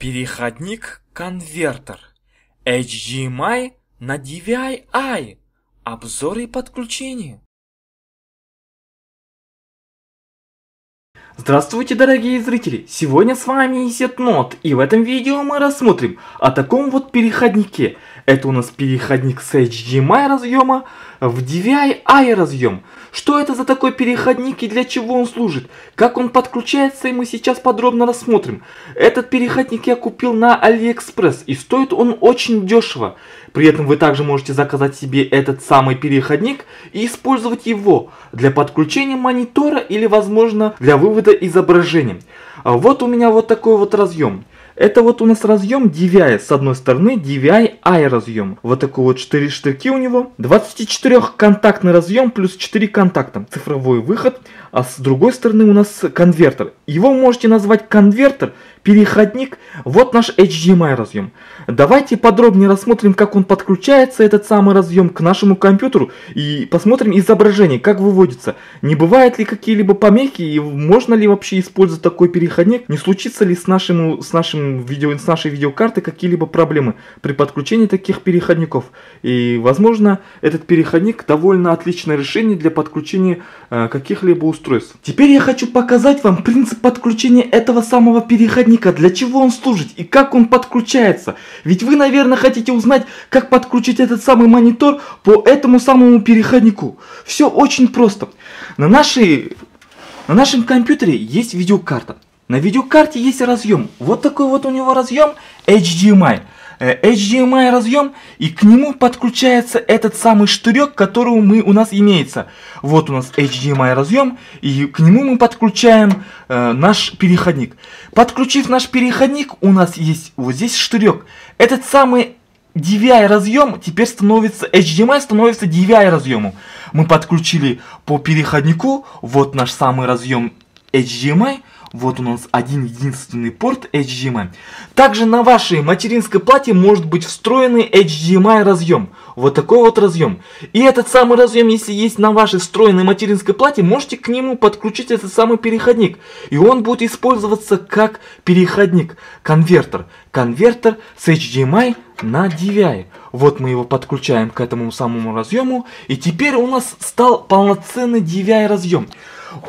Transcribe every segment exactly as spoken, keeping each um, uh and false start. Переходник-конвертер. эйч ди эм ай на ди ви ай-I. Обзоры и подключения. Здравствуйте, дорогие зрители! Сегодня с вами Esset, и в этом видео мы рассмотрим о таком вот переходнике. Это у нас переходник с эйч ди эм ай разъема в ди ви ай-I разъем. Что это за такой переходник и для чего он служит? Как он подключается, и мы сейчас подробно рассмотрим. Этот переходник я купил на AliExpress, и стоит он очень дешево. При этом вы также можете заказать себе этот самый переходник и использовать его для подключения монитора или, возможно, для вывода изображения. Вот у меня вот такой вот разъем. Это вот у нас разъем ди ви ай, с одной стороны ди ви ай-I разъем. Вот такой вот четыре штырьки у него. двадцатичетырехконтактный разъем плюс четыре контакта. Цифровой выход. А с другой стороны у нас конвертер. Его можете назвать конвертер, переходник. Вот наш эйч ди эм ай разъем. Давайте подробнее рассмотрим, как он подключается, этот самый разъем, к нашему компьютеру. И посмотрим изображение, как выводится. Не бывает ли какие-либо помехи и можно ли вообще использовать такой переходник. Не случится ли с нашим, с нашим Видео, с нашей видеокарты какие-либо проблемы при подключении таких переходников. И, возможно, этот переходник довольно отличное решение для подключения э, каких-либо устройств. Теперь я хочу показать вам принцип подключения этого самого переходника, для чего он служит и как он подключается. Ведь вы, наверное, хотите узнать, как подключить этот самый монитор по этому самому переходнику. Все очень просто. На, нашей, на нашем компьютере есть видеокарта. На видеокарте есть разъем. Вот такой вот у него разъем эйч ди эм ай. эйч ди эм ай разъем, и к нему подключается этот самый штырек, который мы, у нас имеется. Вот у нас эйч ди эм ай разъем, и к нему мы подключаем э, наш переходник. Подключив наш переходник, у нас есть вот здесь штырек. Этот самый ди ви ай разъем теперь становится, эйч ди эм ай становится ди ви ай разъемом. Мы подключили по переходнику, вот наш самый разъем эйч ди эм ай. Вот у нас один единственный порт эйч ди эм ай. Также на вашей материнской плате может быть встроенный эйч ди эм ай разъем. Вот такой вот разъем. И этот самый разъем, если есть на вашей встроенной материнской плате, можете к нему подключить этот самый переходник. И он будет использоваться как переходник, конвертер. Конвертер с эйч ди эм ай на ди ви ай. Вот мы его подключаем к этому самому разъему. И теперь у нас стал полноценный ди ви ай разъем.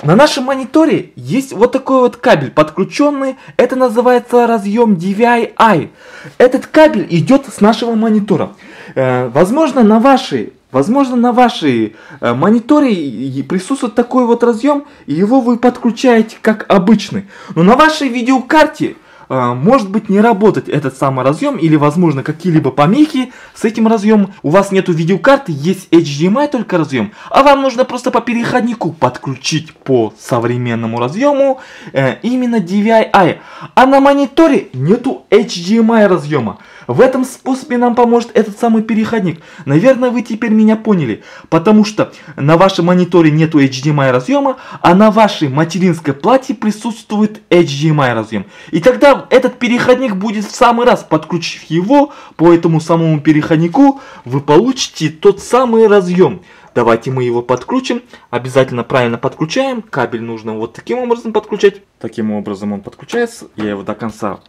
На нашем мониторе есть вот такой вот кабель подключенный, это называется разъем ди ви ай-I. Этот кабель идет с нашего монитора. Э, возможно, на вашей, возможно, на вашей э, мониторе присутствует такой вот разъем, и его вы подключаете как обычный. Но на вашей видеокарте может быть не работать этот самый разъем, или возможно какие-либо помехи с этим разъемом. У вас нету видеокарты, есть эйч ди эм ай только разъем, а вам нужно просто по переходнику подключить по современному разъему э, именно ди ви ай-I. А на мониторе нету эйч ди эм ай разъема. В этом способе нам поможет этот самый переходник. Наверное, вы теперь меня поняли, потому что на вашем мониторе нету эйч ди эм ай разъема, а на вашей материнской плате присутствует эйч ди эм ай разъем. И тогда этот переходник будет в самый раз. Подключив его по этому самому переходнику, вы получите тот самый разъем. Давайте мы его подключим. Обязательно правильно подключаем. Кабель нужно вот таким образом подключать. Таким образом он подключается. Я его до конца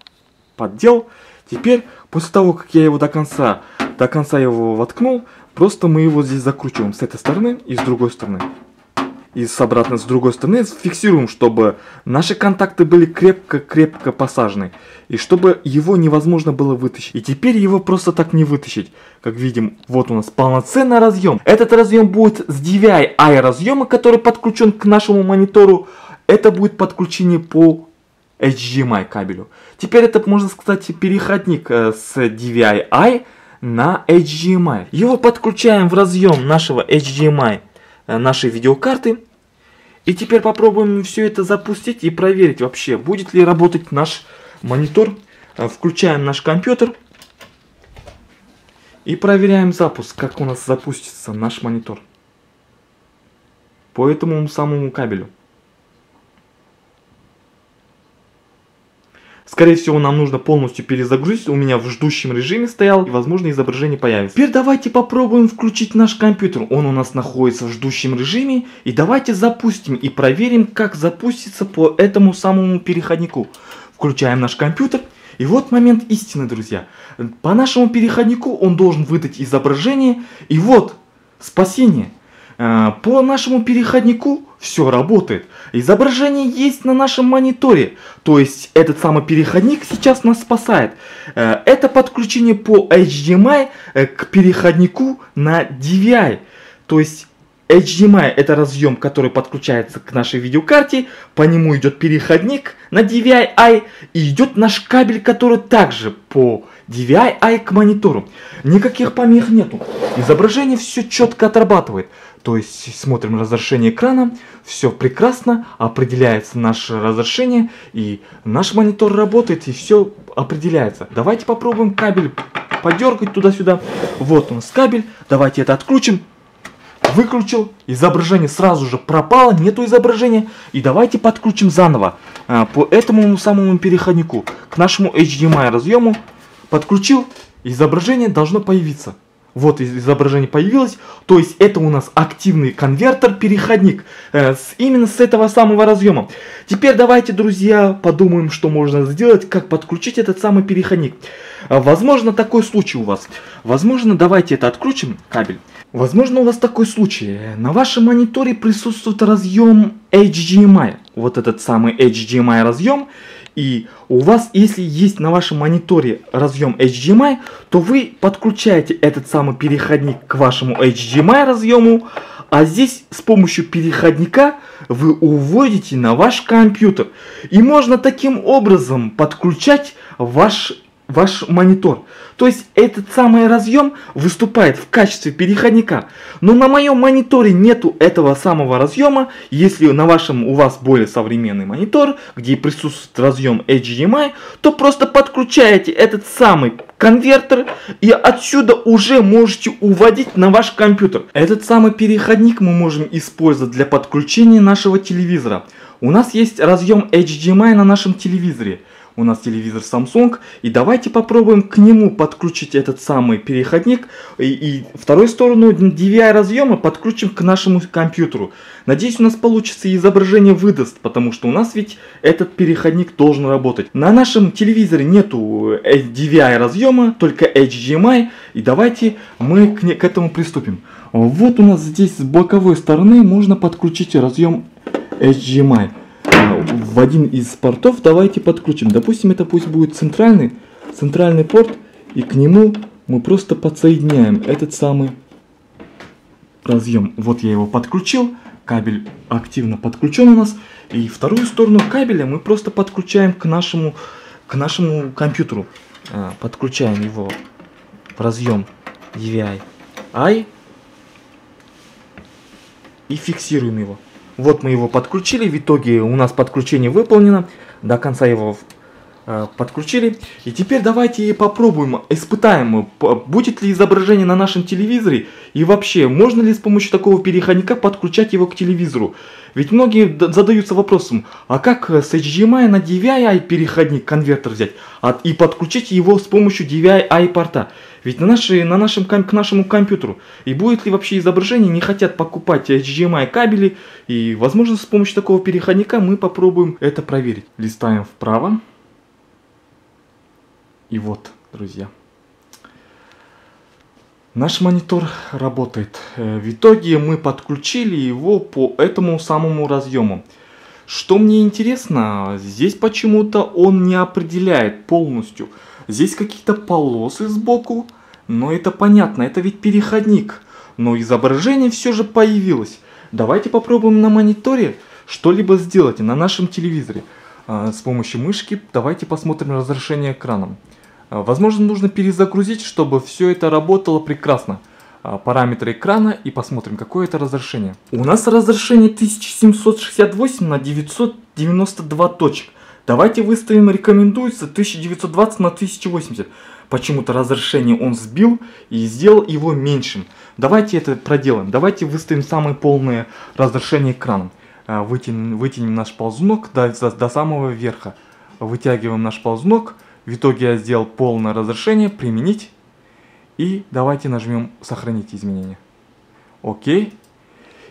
поддел. Теперь, после того, как я его до конца, до конца его воткнул, просто мы его здесь закручиваем с этой стороны и с другой стороны. И с обратной, с другой стороны фиксируем, чтобы наши контакты были крепко-крепко посажены. И чтобы его невозможно было вытащить. И теперь его просто так не вытащить. Как видим, вот у нас полноценный разъем. Этот разъем будет с ди ви ай-I разъема, который подключен к нашему монитору. Это будет подключение по эйч ди эм ай кабелю. Теперь это, можно сказать, переходник с ди ви ай-I на эйч ди эм ай. Его подключаем в разъем нашего эйч ди эм ай нашей видеокарты. И теперь попробуем все это запустить и проверить вообще, будет ли работать наш монитор. Включаем наш компьютер и проверяем запуск, как у нас запустится наш монитор по этому самому кабелю. Скорее всего, нам нужно полностью перезагрузить. У меня в ждущем режиме стоял, и, возможно, изображение появится. Теперь давайте попробуем включить наш компьютер. Он у нас находится в ждущем режиме. И давайте запустим и проверим, как запустится по этому самому переходнику. Включаем наш компьютер. И вот момент истины, друзья. По нашему переходнику он должен выдать изображение. И вот спасение. По нашему переходнику все работает. Изображение есть на нашем мониторе. То есть этот самый переходник сейчас нас спасает. Это подключение по эйч ди эм ай к переходнику на ди ви ай. То есть эйч ди эм ай это разъем, который подключается к нашей видеокарте. По нему идет переходник на ди ви ай-I. И идет наш кабель, который также по ди ви ай-I к монитору. Никаких помех нету. Изображение все четко отрабатывает. То есть смотрим разрешение экрана, все прекрасно, определяется наше разрешение, и наш монитор работает, и все определяется. Давайте попробуем кабель подергать туда-сюда. Вот у нас кабель, давайте это отключим. Выключил, изображение сразу же пропало, нету изображения. И давайте подключим заново а, по этому самому переходнику к нашему эйч ди эм ай разъему. Подключил, изображение должно появиться. Вот изображение появилось, то есть это у нас активный конвертер-переходник э, с, именно с этого самого разъема. Теперь давайте, друзья, подумаем, что можно сделать, как подключить этот самый переходник. Э, возможно, такой случай у вас. Возможно, давайте это отключим, кабель. Возможно, у вас такой случай. На вашем мониторе присутствует разъем эйч ди эм ай. Вот этот самый эйч ди эм ай разъем. И у вас, если есть на вашем мониторе разъем эйч ди эм ай, то вы подключаете этот самый переходник к вашему эйч ди эм ай разъему, а здесь с помощью переходника вы уводите на ваш компьютер. И можно таким образом подключать ваш, ваш монитор. То есть этот самый разъем выступает в качестве переходника. Но на моем мониторе нету этого самого разъема. Если на вашем у вас более современный монитор, где присутствует разъем эйч ди эм ай, то просто подключаете этот самый конвертер и отсюда уже можете уводить на ваш компьютер. Этот самый переходник мы можем использовать для подключения нашего телевизора. У нас есть разъем эйч ди эм ай на нашем телевизоре. У нас телевизор Samsung, и давайте попробуем к нему подключить этот самый переходник, и, и вторую сторону ди ви ай разъема подключим к нашему компьютеру. Надеюсь, у нас получится, и изображение выдаст, потому что у нас ведь этот переходник должен работать. На нашем телевизоре нету ди ви ай разъема, только эйч ди эм ай, и давайте мы к, к этому приступим. Вот у нас здесь с боковой стороны можно подключить разъем эйч ди эм ай. В один из портов давайте подключим. Допустим, это пусть будет центральный, центральный порт. И к нему мы просто подсоединяем этот самый разъем. Вот я его подключил. Кабель активно подключен у нас. И вторую сторону кабеля мы просто подключаем к нашему, к нашему компьютеру. Подключаем его в разъем ди ви ай-I. И фиксируем его. Вот мы его подключили, в итоге у нас подключение выполнено, до конца его э, подключили. И теперь давайте попробуем, испытаем, будет ли изображение на нашем телевизоре. И вообще, можно ли с помощью такого переходника подключать его к телевизору? Ведь многие задаются вопросом, а как с эйч ди эм ай на ди ви ай-I переходник, конвертер взять от, и подключить его с помощью ди ви ай-I порта? Ведь на наши, на нашем, к нашему компьютеру. И будет ли вообще изображение, не хотят покупать эйч ди эм ай кабели. И возможно, с помощью такого переходника мы попробуем это проверить. Листаем вправо. И вот, друзья, наш монитор работает. В итоге мы подключили его по этому самому разъему. Что мне интересно, здесь почему-то он не определяет полностью. Здесь какие-то полосы сбоку, но это понятно, это ведь переходник. Но изображение все же появилось. Давайте попробуем на мониторе что-либо сделать, на нашем телевизоре. С помощью мышки давайте посмотрим разрешение экрана. Возможно, нужно перезагрузить, чтобы все это работало прекрасно. Параметры экрана и посмотрим, какое это разрешение. У нас разрешение тысяча семьсот шестьдесят восемь на девятьсот девяносто два точек. Давайте выставим, рекомендуется, тысяча девятьсот двадцать на тысячу восемьдесят. Почему-то разрешение он сбил и сделал его меньшим. Давайте это проделаем. Давайте выставим самое полное разрешение экрана. Вытянем, вытянем наш ползунок до, до самого верха. Вытягиваем наш ползунок. В итоге я сделал полное разрешение. Применить. И давайте нажмем сохранить изменения. Окей.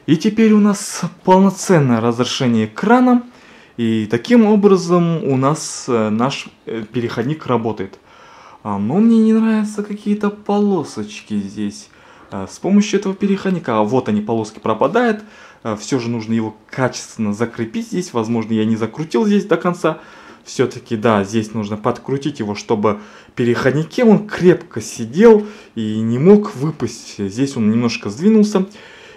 И теперь у нас полноценное разрешение экрана. И таким образом у нас наш переходник работает. Но мне не нравятся какие-то полосочки здесь. С помощью этого переходника, вот они, полоски пропадают. Все же нужно его качественно закрепить здесь. Возможно, я не закрутил здесь до конца. Все-таки, да, здесь нужно подкрутить его, чтобы в переходнике он крепко сидел и не мог выпасть. Здесь он немножко сдвинулся.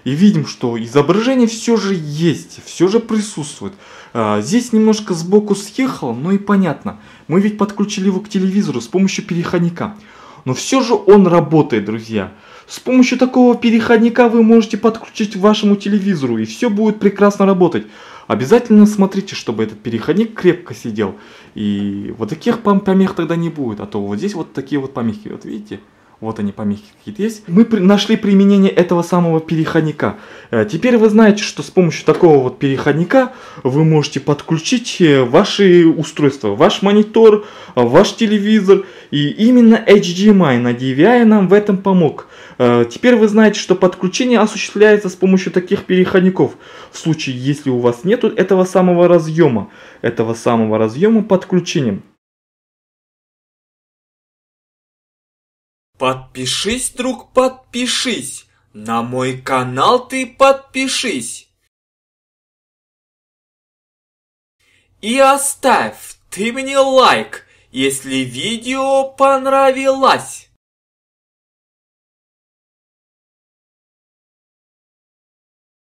И видим, что изображение все же есть, все же присутствует. Здесь немножко сбоку съехало, но и понятно. Мы ведь подключили его к телевизору с помощью переходника. Но все же он работает, друзья. С помощью такого переходника вы можете подключить к вашему телевизору, и все будет прекрасно работать. Обязательно смотрите, чтобы этот переходник крепко сидел. И вот таких помех тогда не будет. А то вот здесь вот такие вот помехи. Вот видите? Вот они, помехи какие-то есть. Мы нашли применение этого самого переходника. Теперь вы знаете, что с помощью такого вот переходника вы можете подключить ваши устройства, ваш монитор, ваш телевизор. И именно эйч ди эм ай на ди ви ай нам в этом помог. Теперь вы знаете, что подключение осуществляется с помощью таких переходников. В случае, если у вас нет этого самого разъема, этого самого разъема подключением. Подпишись, друг, подпишись. На мой канал ты подпишись. И оставь ты мне лайк, если видео понравилось.